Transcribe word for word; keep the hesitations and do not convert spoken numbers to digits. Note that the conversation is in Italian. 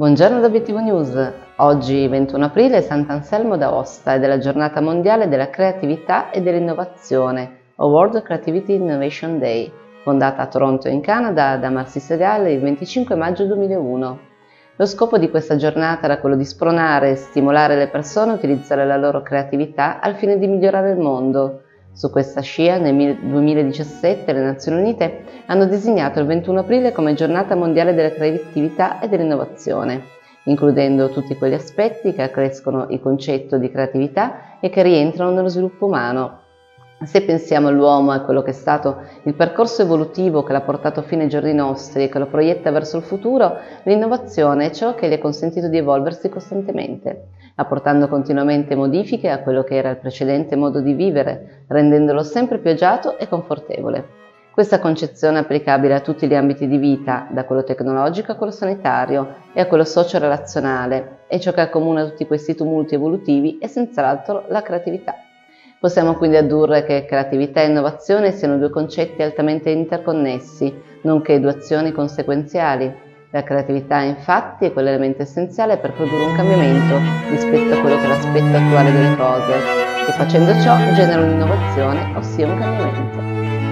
Buongiorno da Obiettivo News. Oggi ventuno aprile è Sant'Anselmo d'Aosta ed è la giornata mondiale della creatività e dell'innovazione, o World Creativity and Innovation Day, fondata a Toronto in Canada da Marcy Segal il venticinque maggio duemilauno. Lo scopo di questa giornata era quello di spronare e stimolare le persone a utilizzare la loro creatività al fine di migliorare il mondo. Su questa scia nel duemiladiciassette le Nazioni Unite hanno designato il ventuno aprile come giornata mondiale della creatività e dell'innovazione, includendo tutti quegli aspetti che accrescono il concetto di creatività e che rientrano nello sviluppo umano. Se pensiamo all'uomo e a quello che è stato il percorso evolutivo che l'ha portato fino ai giorni nostri e che lo proietta verso il futuro, l'innovazione è ciò che gli ha consentito di evolversi costantemente, apportando continuamente modifiche a quello che era il precedente modo di vivere, rendendolo sempre più agiato e confortevole. Questa concezione è applicabile a tutti gli ambiti di vita, da quello tecnologico a quello sanitario e a quello socio-relazionale, e ciò che accomuna tutti questi tumulti evolutivi è senz'altro la creatività. Possiamo quindi addurre che creatività e innovazione siano due concetti altamente interconnessi, nonché due azioni conseguenziali. La creatività, infatti, è quell'elemento essenziale per produrre un cambiamento rispetto a quello che è l'aspetto attuale delle cose, e facendo ciò genera un'innovazione, ossia un cambiamento.